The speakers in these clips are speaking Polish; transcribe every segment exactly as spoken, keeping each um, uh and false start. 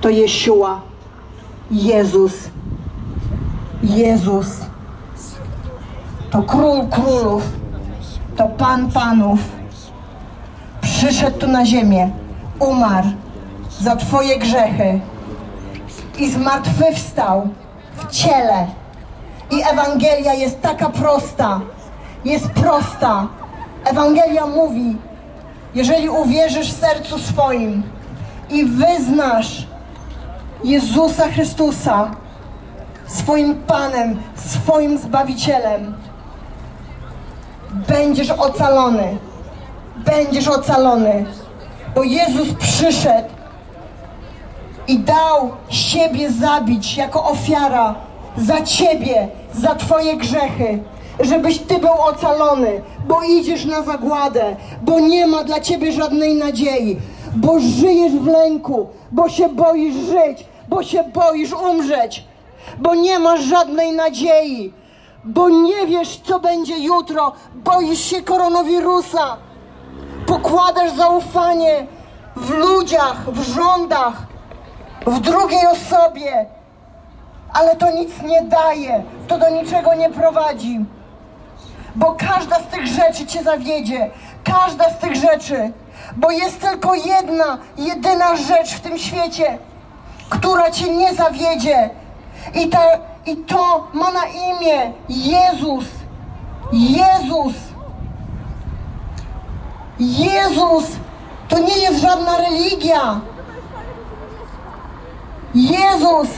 to Jesiua, Jezus, Jezus, to Król Królów, to Pan Panów, przyszedł tu na ziemię, umarł za Twoje grzechy i zmartwychwstał w ciele. I Ewangelia jest taka prosta, jest prosta. Ewangelia mówi, jeżeli uwierzysz w sercu swoim i wyznasz Jezusa Chrystusa swoim Panem, swoim Zbawicielem, będziesz ocalony, będziesz ocalony, bo Jezus przyszedł i dał siebie zabić jako ofiara za Ciebie, za Twoje grzechy, żebyś Ty był ocalony, bo idziesz na zagładę, bo nie ma dla Ciebie żadnej nadziei, bo żyjesz w lęku, bo się boisz żyć, bo się boisz umrzeć, bo nie masz żadnej nadziei, bo nie wiesz, co będzie jutro, boisz się koronawirusa, pokładasz zaufanie w ludziach, w rządach, w drugiej osobie, ale to nic nie daje, to do niczego nie prowadzi, bo każda z tych rzeczy Cię zawiedzie, każda z tych rzeczy, bo jest tylko jedna, jedyna rzecz w tym świecie, która Cię nie zawiedzie i, ta, i to ma na imię Jezus, Jezus, Jezus, to nie jest żadna religia, Jezus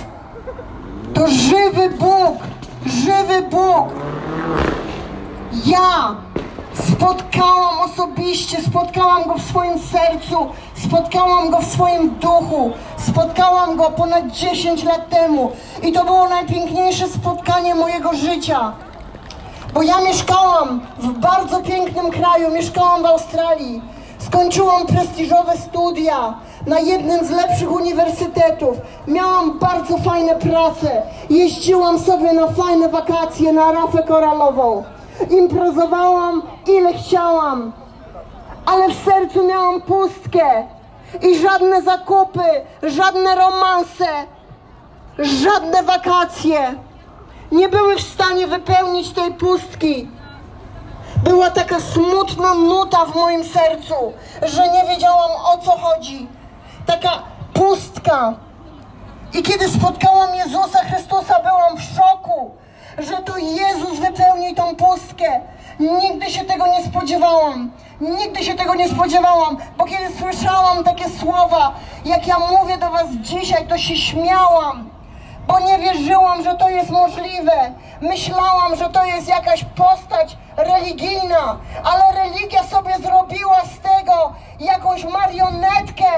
to żywy Bóg, żywy Bóg. Ja spotkałam osobiście, spotkałam Go w swoim sercu, spotkałam Go w swoim duchu, spotkałam Go ponad dziesięć lat temu i to było najpiękniejsze spotkanie mojego życia, bo ja mieszkałam w bardzo pięknym kraju, mieszkałam w Australii, skończyłam prestiżowe studia na jednym z lepszych uniwersytetów, miałam bardzo fajne prace, jeździłam sobie na fajne wakacje, na rafę koralową, imprezowałam ile chciałam, ale w sercu miałam pustkę i żadne zakupy, żadne romanse, żadne wakacje nie były w stanie wypełnić tej pustki. Była taka smutna nuta w moim sercu, że nie wiedziałam, o co chodzi. Taka pustka. I kiedy spotkałam Jezusa Chrystusa, byłam w szoku, że to Jezus wypełnił tą pustkę. Nigdy się tego nie spodziewałam. Nigdy się tego nie spodziewałam, bo kiedy słyszałam takie słowa, jak ja mówię do was dzisiaj, to się śmiałam, bo nie wierzyłam, że to jest możliwe. Myślałam, że to jest jakaś postać religijna, ale religia sobie zrobiła z tego jakąś marionetkę,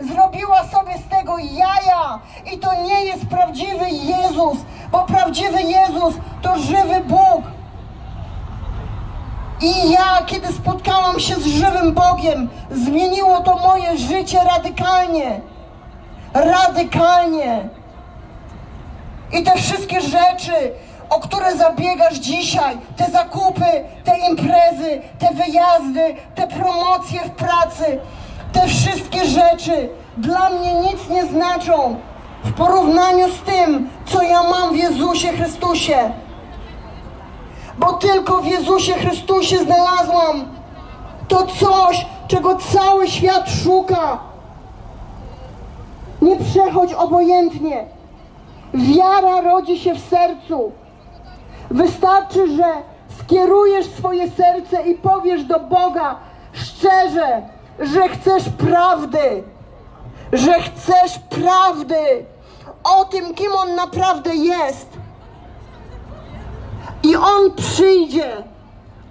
zrobiła sobie z tego jaja i to nie jest prawdziwy Jezus, bo prawdziwy Jezus to żywy Bóg. I ja, kiedy spotkałam się z żywym Bogiem, zmieniło to moje życie radykalnie, radykalnie. I te wszystkie rzeczy, o które zabiegasz dzisiaj, te zakupy, te imprezy, te wyjazdy, te promocje w pracy, te wszystkie rzeczy dla mnie nic nie znaczą w porównaniu z tym, co ja mam w Jezusie Chrystusie. Bo tylko w Jezusie Chrystusie znalazłam to coś, czego cały świat szuka. Nie przechodź obojętnie. Wiara rodzi się w sercu. Wystarczy, że skierujesz swoje serce i powiesz do Boga szczerze, że chcesz prawdy, że chcesz prawdy o tym, kim On naprawdę jest. I On przyjdzie,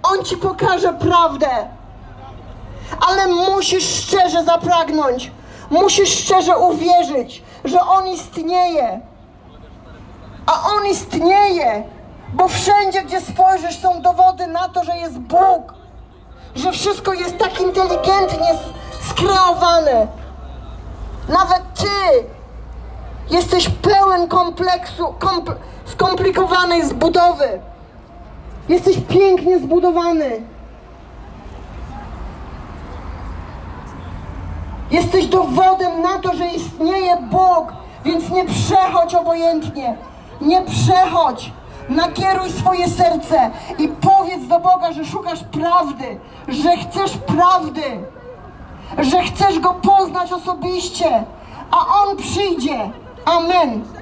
On ci pokaże prawdę, ale musisz szczerze zapragnąć, musisz szczerze uwierzyć, że On istnieje. A On istnieje, bo wszędzie, gdzie spojrzysz, są dowody na to, że jest Bóg, że wszystko jest tak inteligentnie skreowane. Nawet Ty jesteś pełen kompleksu, kompl skomplikowanej zbudowy. Jesteś pięknie zbudowany. Jesteś dowodem na to, że istnieje Bóg. więc nie przechodź obojętnie, nie przechodź. Nakieruj swoje serce i powiedz do Boga, że szukasz prawdy, że chcesz prawdy, że chcesz Go poznać osobiście, a On przyjdzie. Amen.